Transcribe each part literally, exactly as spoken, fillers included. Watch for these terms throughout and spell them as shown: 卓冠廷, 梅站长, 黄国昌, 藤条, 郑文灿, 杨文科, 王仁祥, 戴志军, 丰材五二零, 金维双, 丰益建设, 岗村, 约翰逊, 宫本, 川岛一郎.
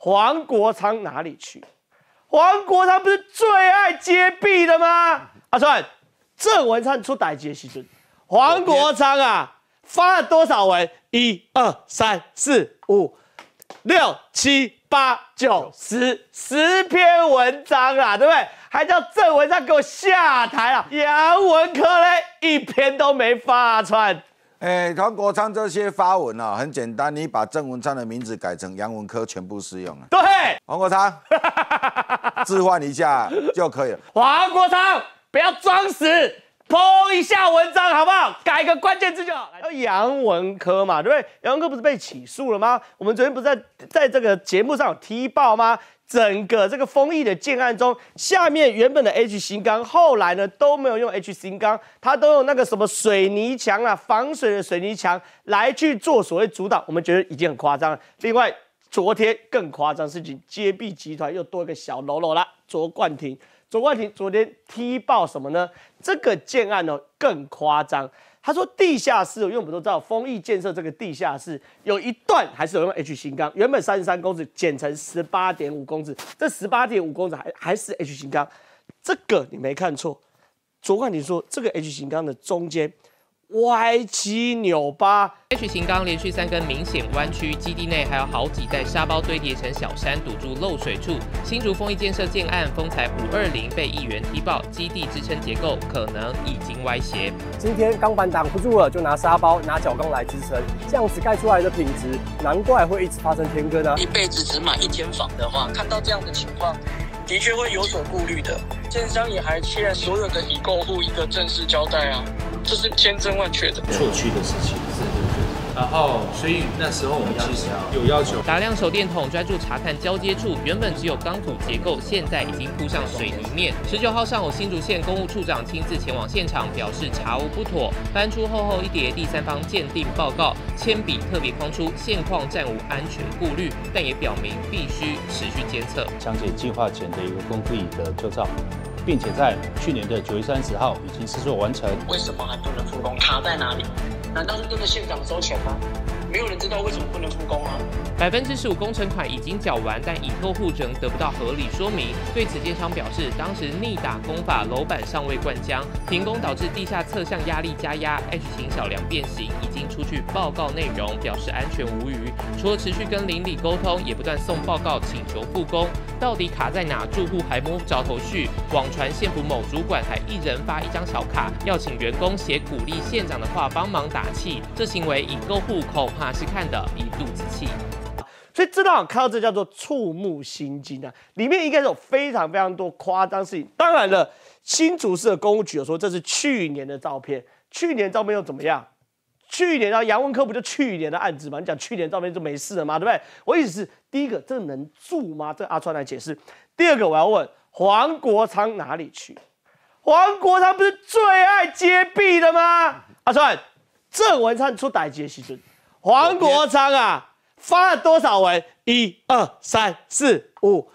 黄国昌哪里去？黄国昌不是最爱揭弊的吗？阿川，郑文灿出歹劫时阵，黄国昌啊发了多少文？一二三四五六七八九十，十篇文章啦，对不对？还叫郑文灿给我下台啊！杨文科嘞一篇都没发、啊，川。 哎，黄国昌这些发文啊，很简单，你把郑文灿的名字改成杨文科，全部适用了。对，黄国昌置换一下就可以了。黄国昌，不要装死，po一下文章好不好？改个关键字就好。来，杨文科嘛，对不对？杨文科不是被起诉了吗？我们昨天不是在在这个节目上有踢爆吗？ 整个这个丰益的建案中，下面原本的 H 型钢，后来呢都没有用 H 型钢，它都用那个什么水泥墙啊，防水的水泥墙来去做所谓主导，我们觉得已经很夸张了。另外，昨天更夸张事情，揭弊集团又多一个小喽啰啦，卓冠廷。卓冠廷昨天踢爆什么呢？这个建案哦更夸张。 他说地下室，因为我们都知道丰益建设这个地下室有一段还是有用 H 型钢，原本三十三公尺减成十八点五公尺，这十八点五公尺还还是 H 型钢，这个你没看错。昨晚你说这个 H 型钢的中间歪七扭八 ，H 型钢连续三根明显弯曲，基地内还有好几袋沙包堆叠成小山，堵住漏水处。新竹丰益建设建案丰材五二零被议员踢爆，基地支撑结构可能已经歪斜。今天钢板挡不住了，就拿沙包、拿角钢来支撑，这样子盖出来的品质，难怪会一直发生天坑啊！一辈子只买一间房的话，看到这样的情况。 的确会有所顾虑的，建商也还欠所有的已购户一个正式交代啊，这是千真万确的错区的事情。是是是。然后，所以那时候我们其实有要求，打亮手电筒，专注查看交接处，原本只有钢土结构，现在已经铺上水泥面。十九号上午，新竹县公务处长亲自前往现场，表示查无不妥，翻出厚厚一叠第三方鉴定报告，铅笔特别框出现况暂无安全顾虑，但也表明必须持续监测，详解计划前。 的一个公益的旧照，并且在去年的九月三十号已经施作完成。为什么还不能复工？卡在哪里？难道是真的县长收钱吗？没有人知道为什么不能复工啊！百分之十五工程款已经缴完，但已购户仍得不到合理说明。对此，建商表示，当时逆打工法楼板尚未灌浆，停工导致地下侧向压力加压 ，H 型小梁变形，已经出具报告内容，表示安全无虞。除了持续跟邻里沟通，也不断送报告请求复工。 到底卡在哪？住户还摸不着头绪。网传县府某主管还一人发一张小卡，要请员工写鼓励县长的话，帮忙打气。这行为已购户恐怕是看得一肚子气。所以，这让我看到这叫做触目心惊啊！里面应该有非常非常多夸张事情。当然了，新竹市的公务局有说这是去年的照片，去年照片又怎么样？ 去年啊，杨文科不就去年的案子嘛？你讲去年照片就没事了嘛，对不对？我意思是，第一个，这能住吗？这阿川来解释。第二个，我要问黄国昌哪里去？黄国昌不是最爱揭弊的吗？阿川，郑文灿出歹劫时阵，黄国昌啊发了多少文？一二三四五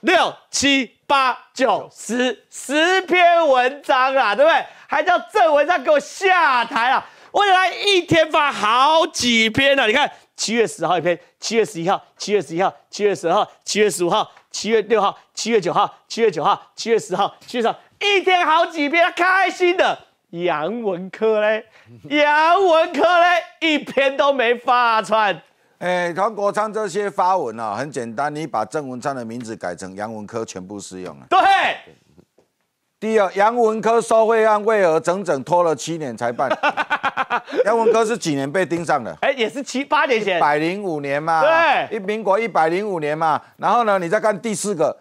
六七八九十，十篇文章啦，对不对？还叫郑文灿给我下台啊！ 未来一天发好几篇了、啊，你看七月十号一篇，七月十一号，七月十一号，七月十二号，七月十五号，七月六号，七月九号，七月九号，七月十号，七月十号，一天好几篇，开心的。杨文科嘞，杨文科嘞，一篇都没发、啊、川。哎，黄国昌这些发文啊，很简单，你把郑文灿的名字改成杨文科，全部适用了。对。 第二，杨文科收贿案为何整整拖了七年才办？杨文科是几年被盯上的？哎、欸，也是七八年前，一百零五年嘛。对，民国一百零五年嘛。然后呢，你再看第四个，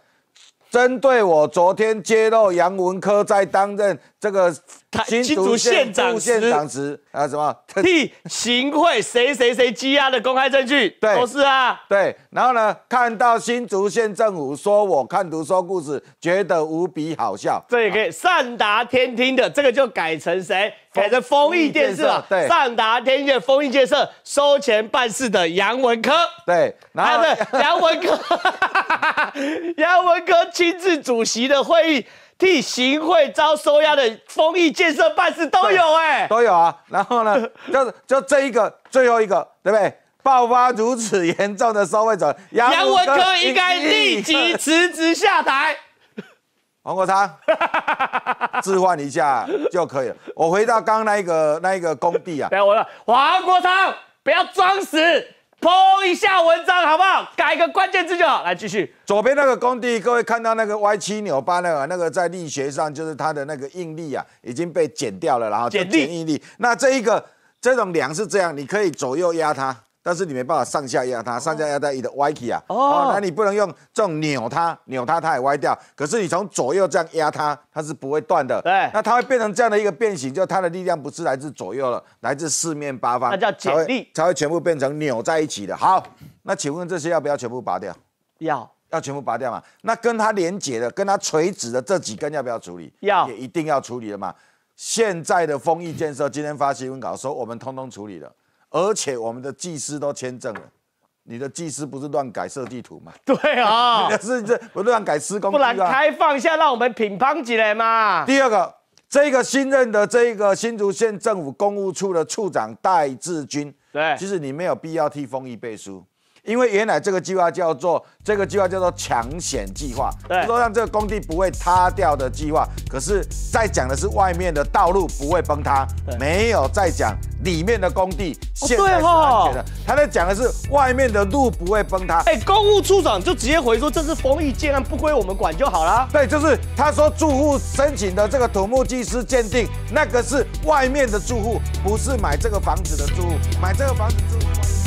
针对我昨天揭露杨文科在担任这个新竹县长时啊什么替行贿谁谁谁羁押的公开证据，对，都是啊。对，然后呢，看到新竹县政府说我看图说故事。 觉得无比好笑，这也可以上达天听的，这个就改成谁？改成丰益建设啊，对，上达天听丰益建设收钱办事的杨文科，对，然后杨文科，杨文科亲自主席的会议，替行贿遭收押的丰益建设办事都有哎、欸，都有啊，然后呢，就就这一个最后一个，对不对？爆发如此严重的收贿丑闻，杨文科应该立即辞职下台。黄国昌，置换一下就可以了。我回到刚刚那一个那一个工地啊，等我了。黄国昌，不要装死，po一下文章好不好？改一个关键字就好。来继续，左边那个工地，各位看到那个歪七扭八那个，那个在力学上就是它的那个应力啊，已经被减掉了，然后减应力。那这一个这种梁是这样，你可以左右压它。 但是你没办法上下压它，上下压它一的歪起啊， oh. 哦，那你不能用这种扭它，扭它它也歪掉。可是你从左右这样压它，它是不会断的。对，那它会变成这样的一个变形，就它的力量不是来自左右了，来自四面八方，那叫剪力才，才会全部变成扭在一起的。好，那请问这些要不要全部拔掉？要，要全部拔掉嘛？那跟它连接的、跟它垂直的这几根要不要处理？要，也一定要处理的嘛。现在的丰益建设今天发新闻稿说，我们通通处理了。 而且我们的技师都签证了，你的技师不是乱改设计图吗？对啊、哦，你的是这不乱改施工、啊，不然开放一下让我们品乓起来嘛。第二个，这个新任的这个新竹县政府公务处的处长戴志军，对，其实你没有必要替丰益背书，因为原来这个计划叫做这个计划叫做抢险计划，就是说让这个工地不会塌掉的计划。可是在讲的是外面的道路不会崩塌，没有在讲。 里面的工地现在是安全的，哦哦、他在讲的是外面的路不会崩塌。哎、欸，公务处长就直接回说这是丰益建案，不归我们管就好啦。对，就是他说住户申请的这个土木技师鉴定，那个是外面的住户，不是买这个房子的住户，买这个房子住户。